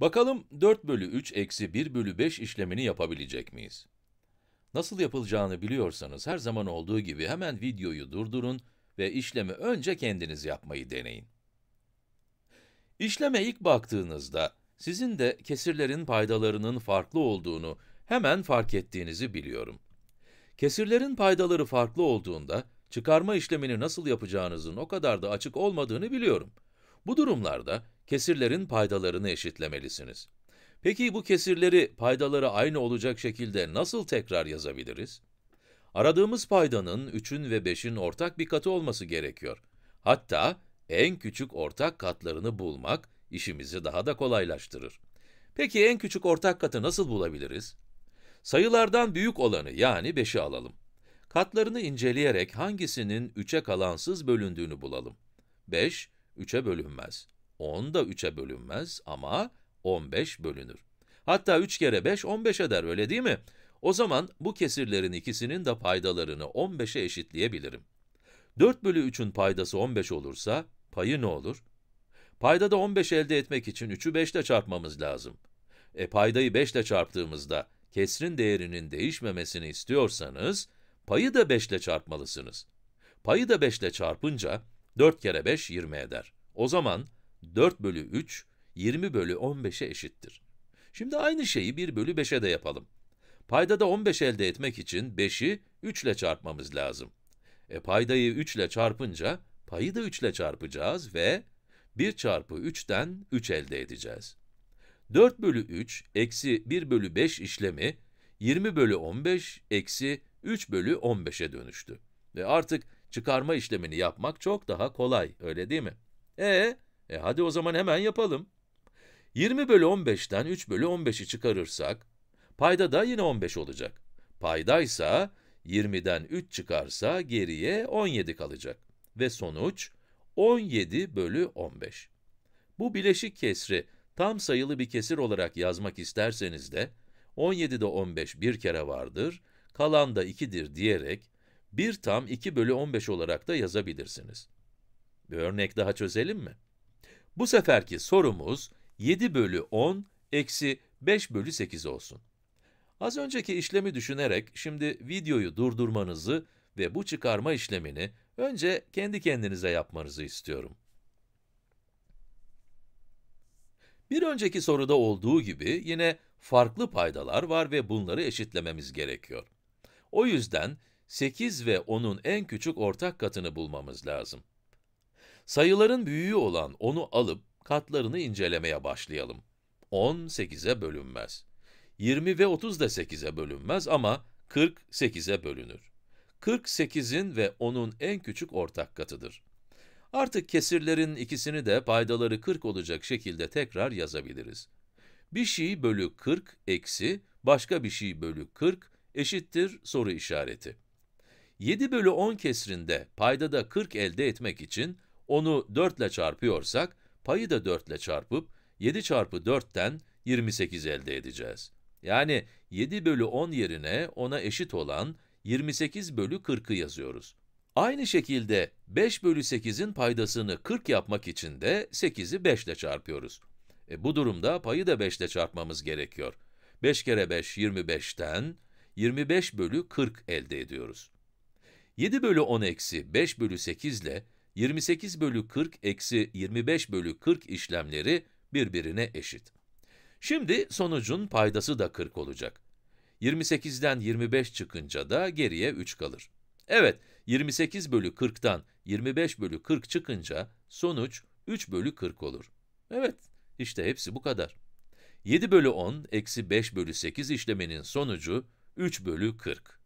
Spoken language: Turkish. Bakalım 4/3 - 1/5 işlemini yapabilecek miyiz? Nasıl yapılacağını biliyorsanız her zaman olduğu gibi hemen videoyu durdurun ve işlemi önce kendiniz yapmayı deneyin. İşleme ilk baktığınızda sizin de kesirlerin paydalarının farklı olduğunu hemen fark ettiğinizi biliyorum. Kesirlerin paydaları farklı olduğunda çıkarma işlemini nasıl yapacağınızın o kadar da açık olmadığını biliyorum. Bu durumlarda kesirlerin paydalarını eşitlemelisiniz. Peki bu kesirleri paydaları aynı olacak şekilde nasıl tekrar yazabiliriz? Aradığımız paydanın 3'ün ve 5'in ortak bir katı olması gerekiyor. Hatta en küçük ortak katlarını bulmak işimizi daha da kolaylaştırır. Peki en küçük ortak katı nasıl bulabiliriz? Sayılardan büyük olanı yani 5'i alalım. Katlarını inceleyerek hangisinin 3'e kalansız bölündüğünü bulalım. 5, 3'e bölünmez. 10 da 3'e bölünmez ama 15 bölünür. Hatta 3 kere 5, 15 eder, öyle değil mi? O zaman bu kesirlerin ikisinin de paydalarını 15'e eşitleyebilirim. 4/3'ün paydası 15 olursa, payı ne olur? Paydada 15 elde etmek için 3'ü 5 ile çarpmamız lazım. Paydayı 5 ile çarptığımızda, kesrin değerinin değişmemesini istiyorsanız, payı da 5 ile çarpmalısınız. Payı da 5 ile çarpınca, 4 kere 5, 20 eder. O zaman 4/3, 20/15'e eşittir. Şimdi aynı şeyi 1/5'e de yapalım. Paydada 15 elde etmek için 5'i 3 ile çarpmamız lazım. Paydayı 3 ile çarpınca, payı da 3 ile çarpacağız ve 1/3'ten 3 elde edeceğil. 4/3 - 1/5 işlemi, 20/15 - 3/15'e dönüştü. Ve artık çıkarma işlemini yapmak çok daha kolay, öyle değil mi? Hadi o zaman hemen yapalım. 20/15'ten 3/15'i çıkarırsak, payda da yine 15 olacak. Paydaysa, 20'den 3 çıkarsa geriye 17 kalacak. Ve sonuç 17/15. Bu bileşik kesri tam sayılı bir kesir olarak yazmak isterseniz de, 17'de 15 bir kere vardır, kalan da 2'dir diyerek, 1/2/15 olarak da yazabilirsiniz. Bir örnek daha çözelim mi? Bu seferki sorumuz 7/10 - 5/8 olsun. Az önceki işlemi düşünerek, şimdi videoyu durdurmanızı ve bu çıkarma işlemini önce kendi kendinize yapmanızı istiyorum. Bir önceki soruda olduğu gibi yine farklı paydalar var ve bunları eşitlememiz gerekiyor. O yüzden 8 ve 10'un en küçük ortak katını bulmamız lazım. Sayıların büyüğü olan 10'u alıp katlarını incelemeye başlayalım. 10, 8'e bölünmez. 20 ve 30 da 8'e bölünmez ama 40, 8'e bölünür. 40, 8'in ve 10'un en küçük ortak katıdır. Artık kesirlerin ikisini de paydaları 40 olacak şekilde tekrar yazabiliriz. Bir şey bölü 40 eksi, başka bir şey bölü 40 eşittir soru işareti. 7/10 kesrinde paydada 40 elde etmek için, onu 4 ile çarpıyorsak, payı da 4 ile çarpıp, 7/4'ten 28 elde edeceğiz. Yani 7/10 yerine ona eşit olan 28/40'ı yazıyoruz. Aynı şekilde 5/8'in paydasını 40 yapmak için de 8'i 5 ile çarpıyoruz. Bu durumda payı da 5 ile çarpmamız gerekiyor. 5 kere 5, 25'ten 25/40 elde ediyoruz. 7/10 - 5/8 ile 28/40 - 25/40 işlemleri birbirine eşit. Şimdi sonucun paydası da 40 olacak. 28'den 25 çıkınca da geriye 3 kalır. Evet, 28/40'tan 25/40 çıkınca sonuç 3/40 olur. Evet, işte hepsi bu kadar. 7/10 - 5/8 işleminin sonucu 3/40.